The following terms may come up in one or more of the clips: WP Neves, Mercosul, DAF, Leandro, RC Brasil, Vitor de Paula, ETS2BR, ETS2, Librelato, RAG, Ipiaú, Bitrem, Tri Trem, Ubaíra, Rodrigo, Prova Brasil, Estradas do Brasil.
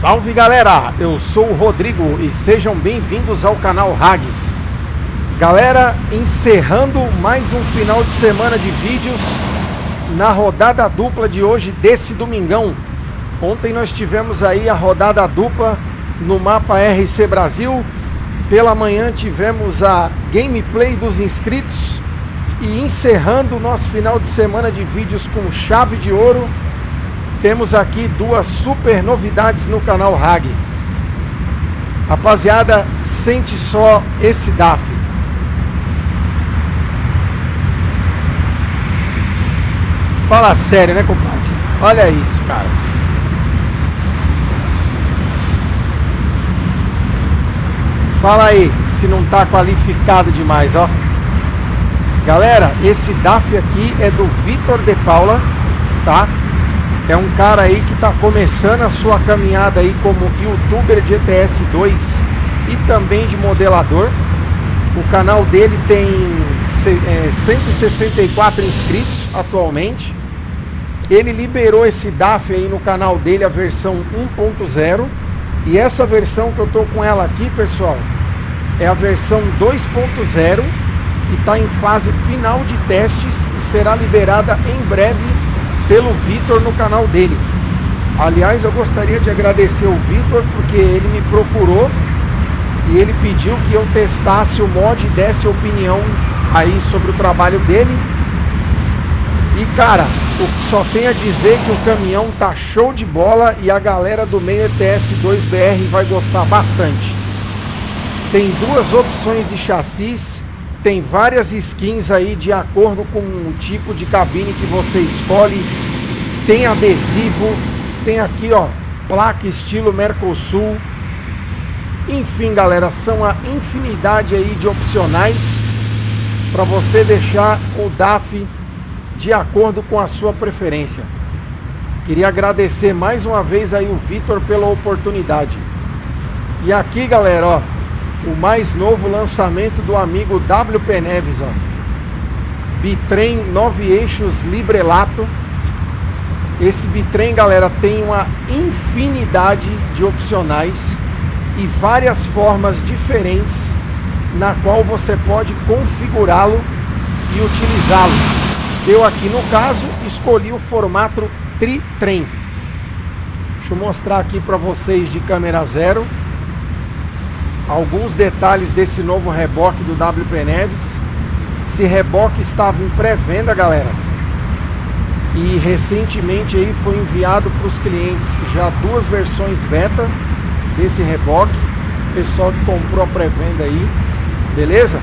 Salve galera, eu sou o Rodrigo e sejam bem-vindos ao canal RAG. Galera, encerrando mais um final de semana de vídeos na rodada dupla de hoje desse domingão. Ontem nós tivemos aí a rodada dupla no mapa RC Brasil. Pela manhã tivemos a gameplay dos inscritos e encerrando o nosso final de semana de vídeos com chave de ouro. Temos aqui duas super novidades no canal RAG. Rapaziada, sente só esse DAF. Fala sério, né, compadre? Olha isso, cara. Fala aí, se não tá qualificado demais, ó. Galera, esse DAF aqui é do Vitor de Paula, tá? É um cara aí que está começando a sua caminhada aí como youtuber de ETS2 e também de modelador. O canal dele tem 164 inscritos atualmente. Ele liberou esse DAF aí no canal dele, a versão 1.0. E essa versão que eu estou com ela aqui, pessoal, é a versão 2.0, que está em fase final de testes e será liberada em breve pelo Vitor no canal dele. Aliás, eu gostaria de agradecer o Vitor porque ele me procurou e ele pediu que eu testasse o mod e desse opinião aí sobre o trabalho dele. E cara, só tenho a dizer que o caminhão tá show de bola e a galera do meio ETS2BR vai gostar bastante. Tem duas opções de chassis, tem várias skins aí de acordo com o tipo de cabine que você escolhe. Tem adesivo, tem aqui ó, placa estilo Mercosul. Enfim galera, são a infinidade aí de opcionais para você deixar o DAF de acordo com a sua preferência. Queria agradecer mais uma vez aí o Vitor pela oportunidade. E aqui galera, ó, o mais novo lançamento do amigo WP Neves, ó. Bitrem 9 eixos librelato. Esse bitrem, galera, tem uma infinidade de opcionais e várias formas diferentes na qual você pode configurá-lo e utilizá-lo. Eu aqui, no caso, escolhi o formato tri-trem. Deixa eu mostrar aqui para vocês de câmera zero alguns detalhes desse novo reboque do WP Neves. Esse reboque estava em pré-venda, galera, e recentemente aí foi enviado para os clientes já duas versões beta desse reboque. O pessoal que comprou a pré-venda aí, beleza?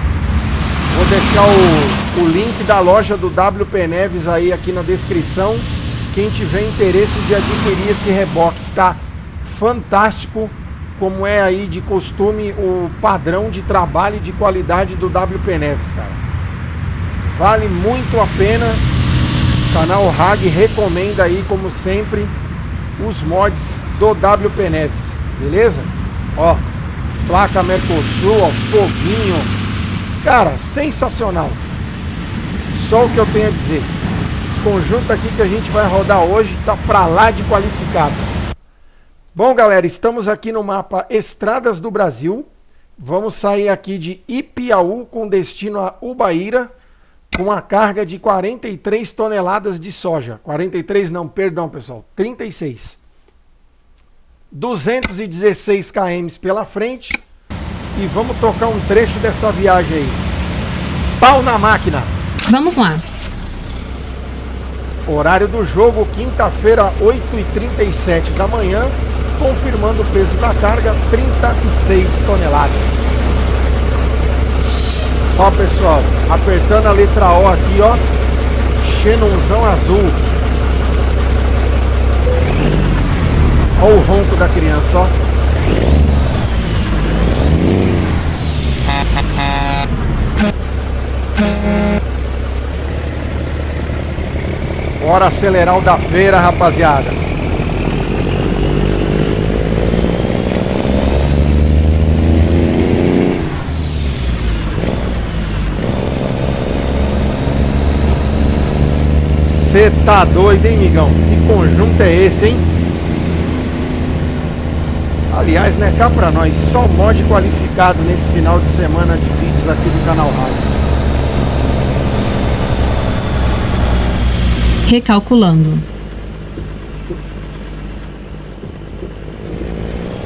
Vou deixar o link da loja do WP Neves aí aqui na descrição. Quem tiver interesse de adquirir esse reboque, tá fantástico, como é aí de costume o padrão de trabalho e de qualidade do WP Neves, cara. Vale muito a pena. O canal RAG recomenda aí, como sempre, os mods do WP Neves, beleza? Ó, placa Mercosul, ó, foguinho. Cara, sensacional. Só o que eu tenho a dizer. Esse conjunto aqui que a gente vai rodar hoje tá pra lá de qualificado. Bom, galera, estamos aqui no mapa Estradas do Brasil. Vamos sair aqui de Ipiaú com destino a Ubaíra, com a carga de 43 toneladas de soja. 43 não, perdão, pessoal, 36. 216 km pela frente e vamos tocar um trecho dessa viagem aí. Pau na máquina! Vamos lá! Horário do jogo, quinta-feira, 8h37 da manhã. Confirmando o peso da carga, 36 toneladas. Ó pessoal, apertando a letra O aqui, ó, xenonzão azul. Ó o ronco da criança, ó. Bora acelerar o da feira, rapaziada. Você tá doido, hein, migão? Que conjunto é esse, hein? Aliás, né, cá pra nós, só mod qualificado nesse final de semana de vídeos aqui do canal RAG. Recalculando.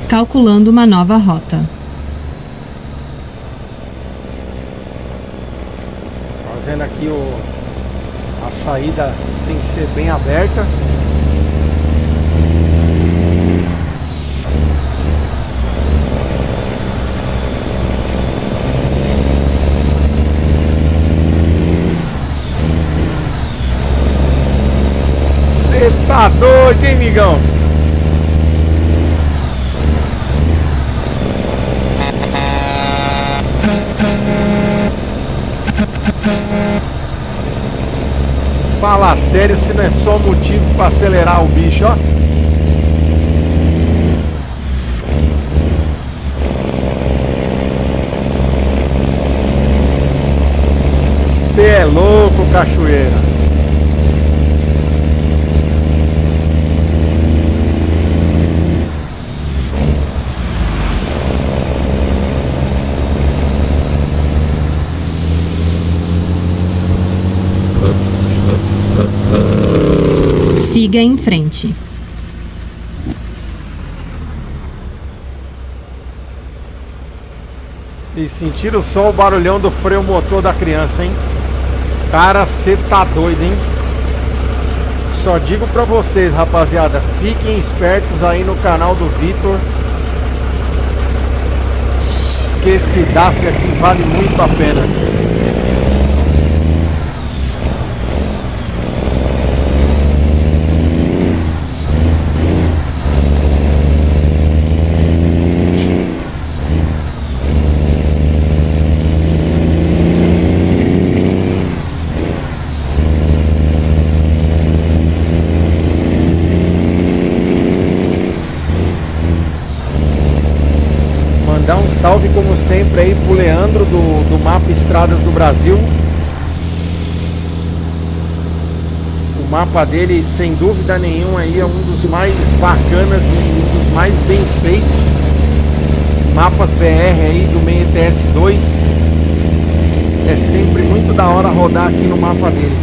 Calculando uma nova rota. Fazendo aqui a saída tem que ser bem aberta. Você tá doido, hein, migão? Fala sério, se não é só motivo pra acelerar o bicho, ó. Você é louco, cachoeira. Siga em frente. Vocês sentiram só o barulhão do freio motor da criança, hein? Cara, você tá doido, hein? Só digo pra vocês, rapaziada, fiquem espertos aí no canal do Vitor, que esse DAF aqui vale muito a pena. Salve como sempre aí pro Leandro do mapa Estradas do Brasil. O mapa dele, sem dúvida nenhuma, aí é um dos mais bacanas e um dos mais bem feitos mapas BR aí do meio ETS2. É sempre muito da hora rodar aqui no mapa dele.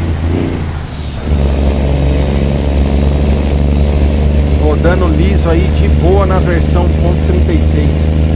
Rodando liso aí de boa na versão 1.36.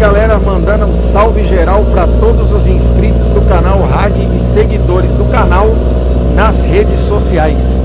Galera, mandando um salve geral para todos os inscritos do canal RAG e seguidores do canal nas redes sociais.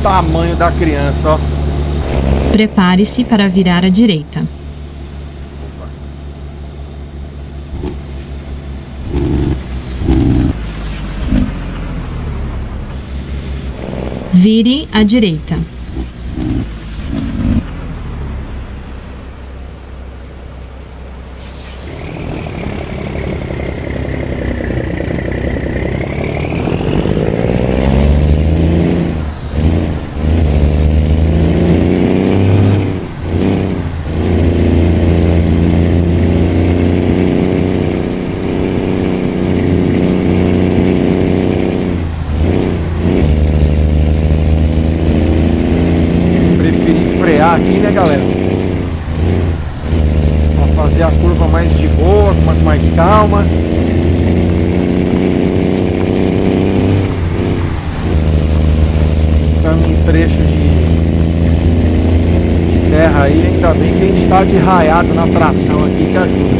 Tamanho da criança, ó. Prepare-se para virar à direita. Vire à direita. trechos de terra aí. Ainda bem que a gente está de raiado na tração aqui, que ajuda.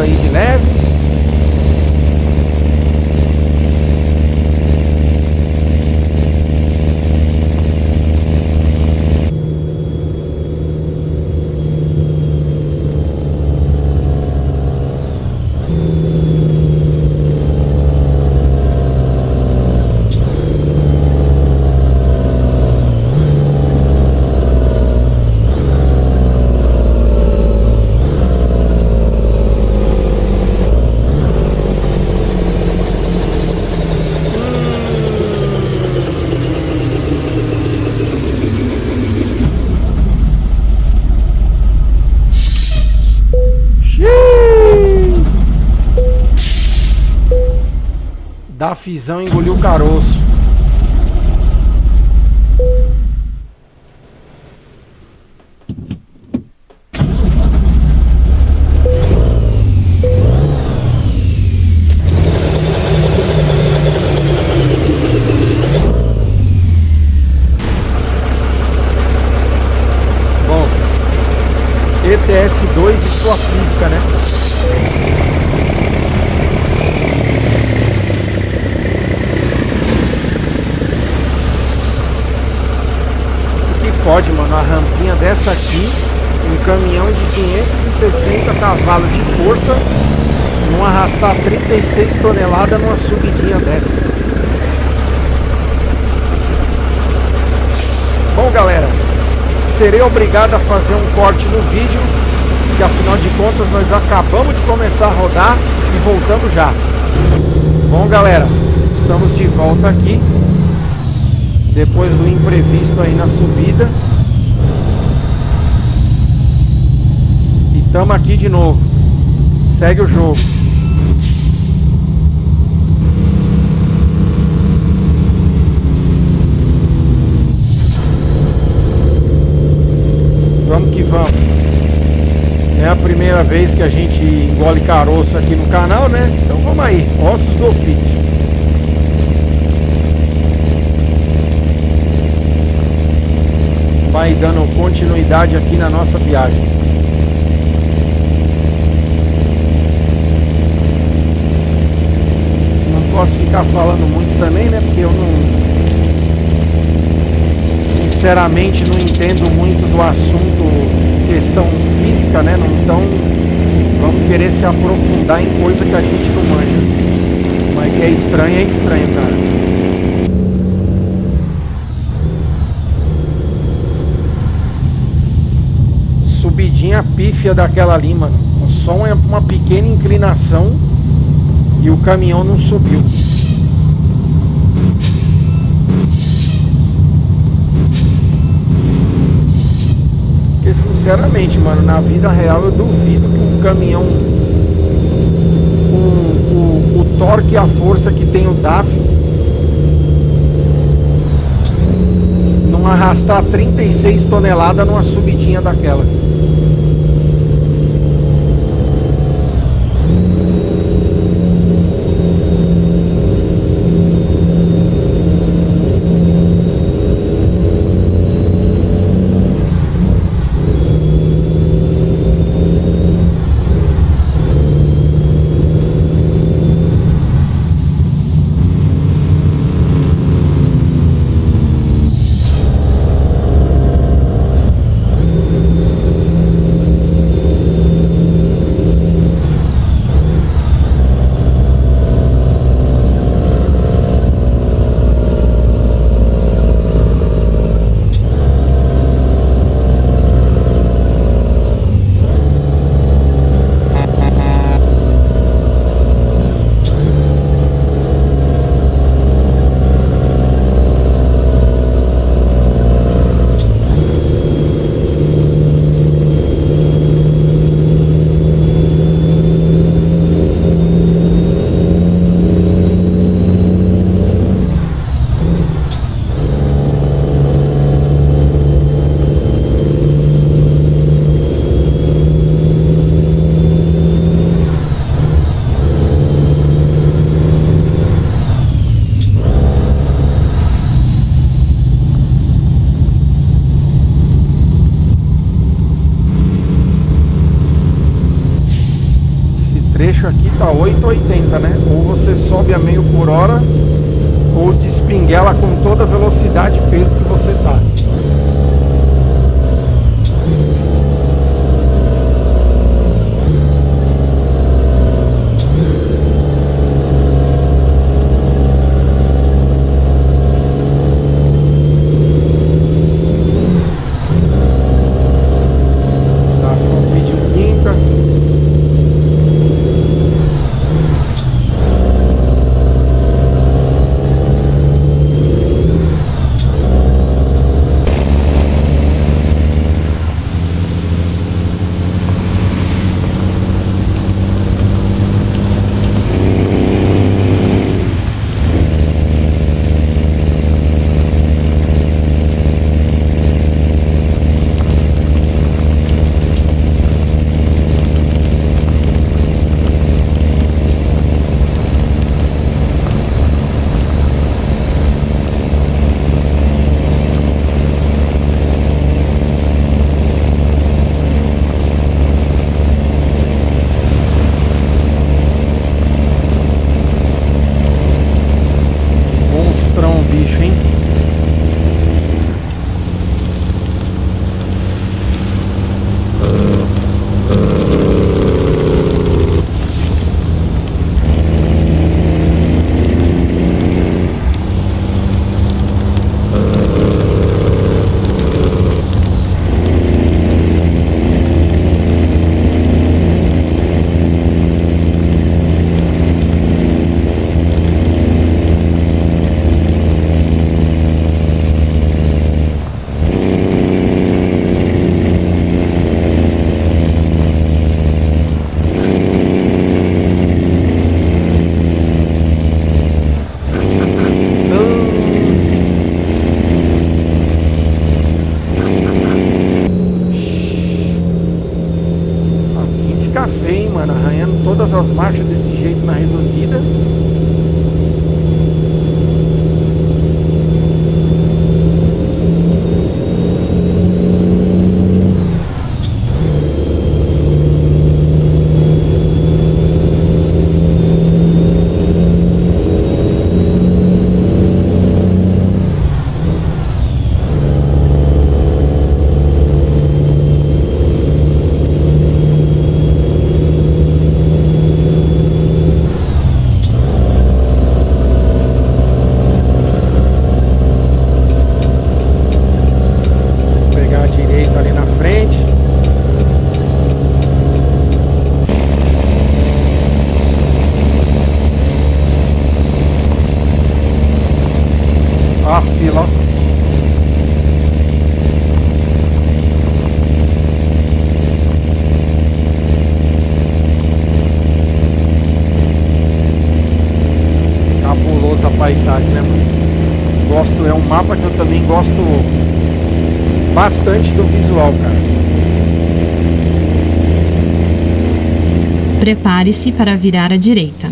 Aí de leve, a fusão engoliu o caroço. Bom, ETS2 e sua física, né? Pode, mano, a rampinha dessa aqui, um caminhão de 560 cavalos de força, não arrastar 36 toneladas numa subidinha dessa. Bom, galera, serei obrigado a fazer um corte no vídeo, porque afinal de contas nós acabamos de começar a rodar e voltamos já. Bom, galera, estamos de volta aqui. Depois do imprevisto aí na subida. E estamos aqui de novo. Segue o jogo. Vamos que vamos. É a primeira vez que a gente engole caroço aqui no canal, né? Então vamos aí. Ossos do ofício. Vai dando continuidade aqui na nossa viagem. Não posso ficar falando muito também, né? Porque eu não... Sinceramente, não entendo muito do assunto, questão física, né? Então, vamos querer se aprofundar em coisa que a gente não manja. Mas que é estranho, cara. Subidinha pífia daquela ali, mano. Só uma pequena inclinação e o caminhão não subiu. Porque sinceramente, mano, na vida real eu duvido que um caminhão com o torque e a força que tem o DAF não arrastar 36 toneladas numa subidinha daquela. baixo aqui tá 8,80, né? Ou você sobe a meio por hora, ou despinguela com toda a velocidade e peso que você tá. Todas as marchas desse jeito na reduzida. Paisagem, né, mano? Gosto, é um mapa que eu também gosto bastante do visual, cara. Prepare-se para virar à direita.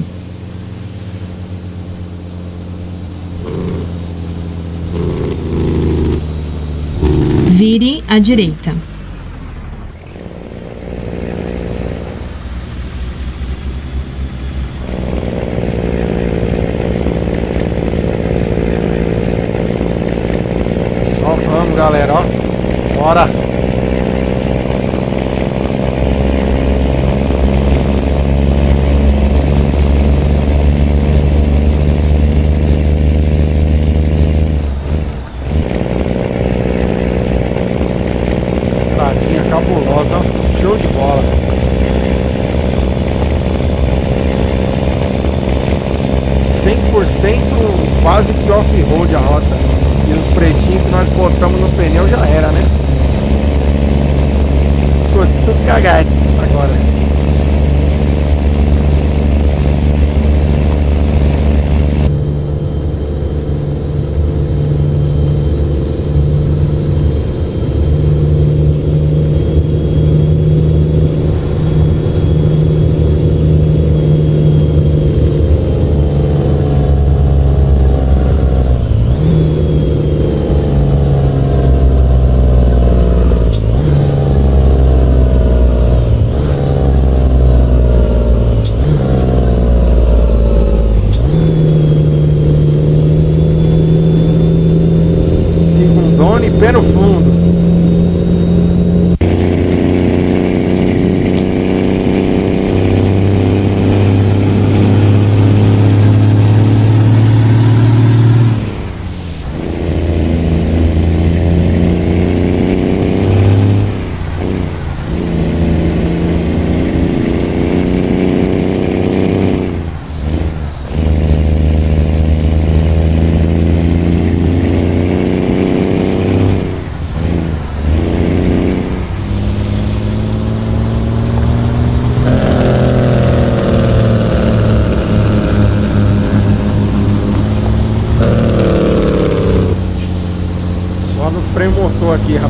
Vire à direita. Galera, ó, bora! Estradinha cabulosa, show de bola! ,100% quase que off-road a rota. E os pretinhos que nós botamos no pneu já era, né? Ficou tudo cagates agora.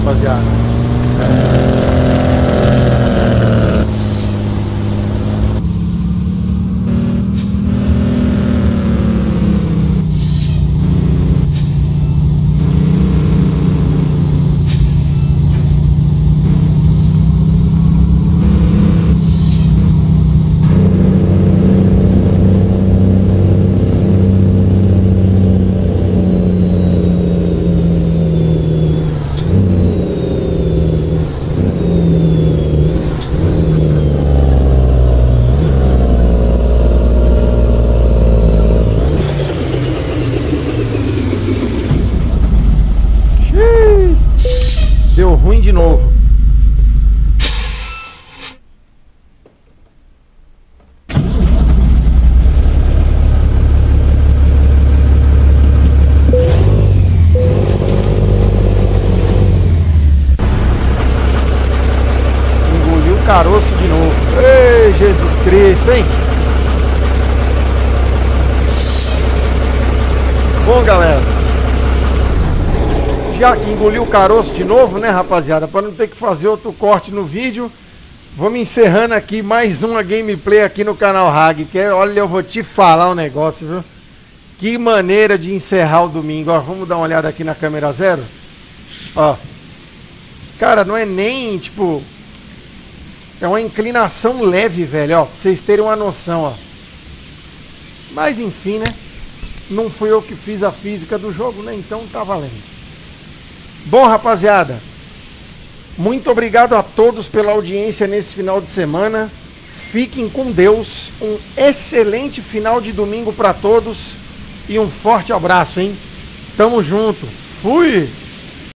rapaziada. De novo. Engoliu o caroço de novo. Ei, Jesus Cristo, hein? Bom, galera, já que engoliu o caroço de novo, né, rapaziada, para não ter que fazer outro corte no vídeo, vamos encerrando aqui mais uma gameplay aqui no canal RAG, que é, olha, eu vou te falar um negócio, viu? Que maneira de encerrar o domingo. Ó, vamos dar uma olhada aqui na câmera zero. Ó, cara, não é nem, tipo, é uma inclinação leve, velho, ó, pra vocês terem uma noção, ó. Mas enfim, né, não fui eu que fiz a física do jogo, né, então tá valendo. Bom, rapaziada, muito obrigado a todos pela audiência nesse final de semana. Fiquem com Deus, um excelente final de domingo para todos e um forte abraço, hein? Tamo junto, fui!